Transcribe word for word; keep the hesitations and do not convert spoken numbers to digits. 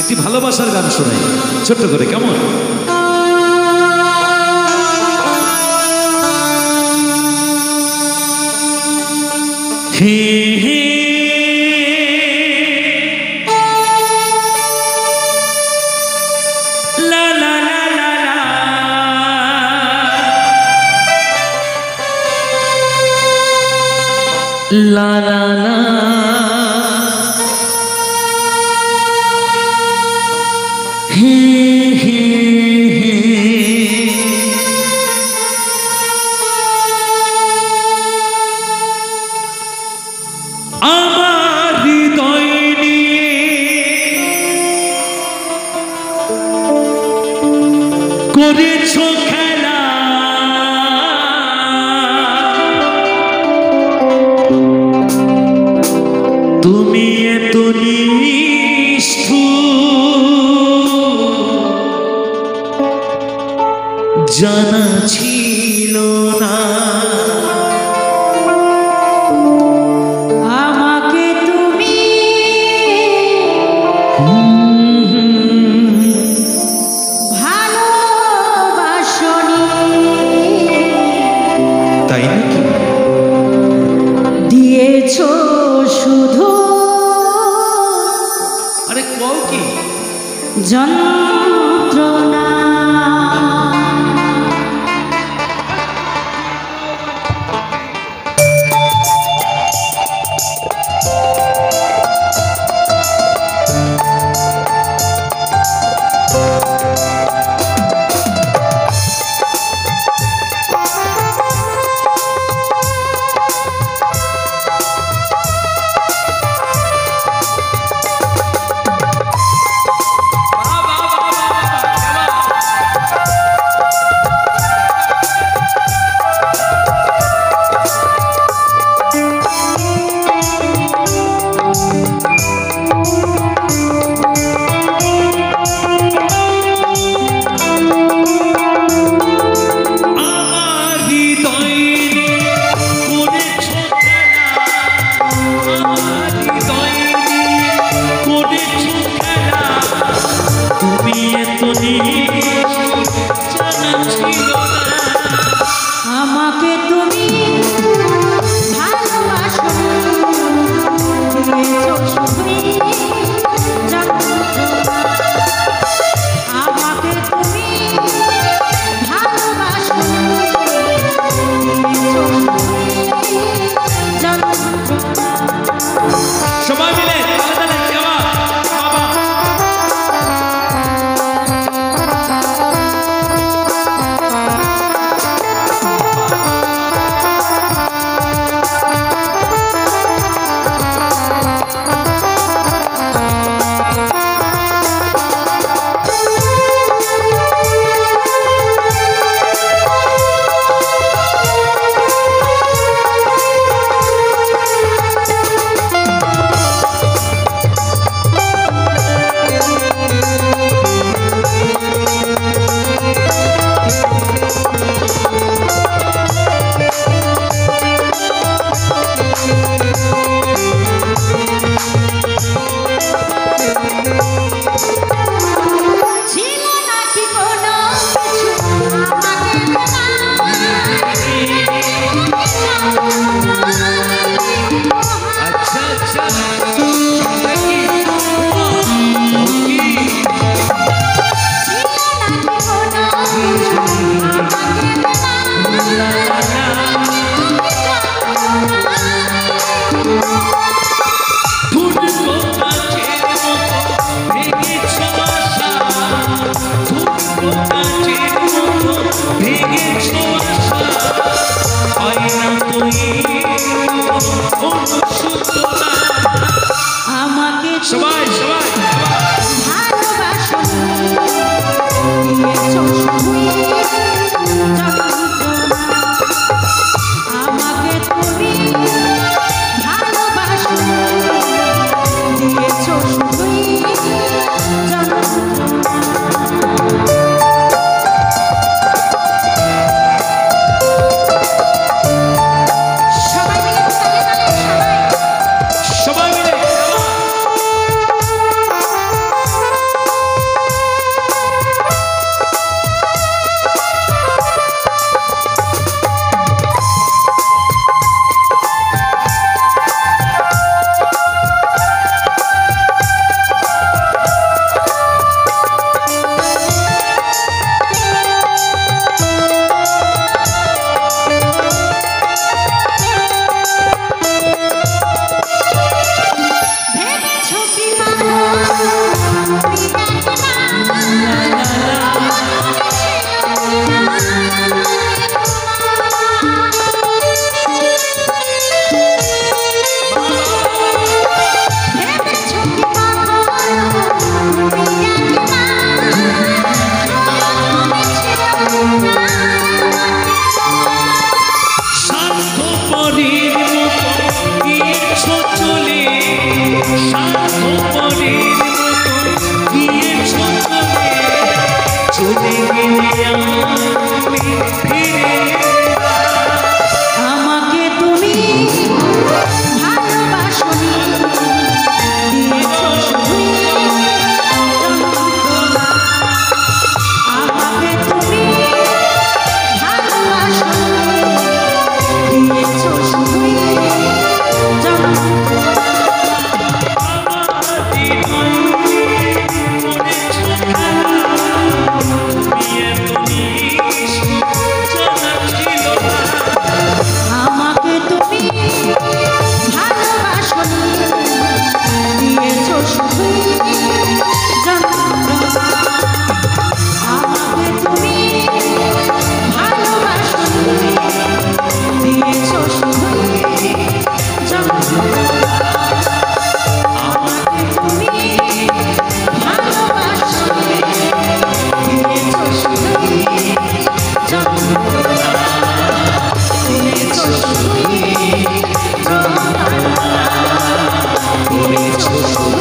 একটি ভালোবাসার গান শোনাই ছোট্ট করে, কেমন? হে হে লা লা লা লা লা লা লা লা করেছো খেলা তুমি এত নিষ্ঠুর জানা ছিল না। আরে কও কি যন্ত্রণা душу.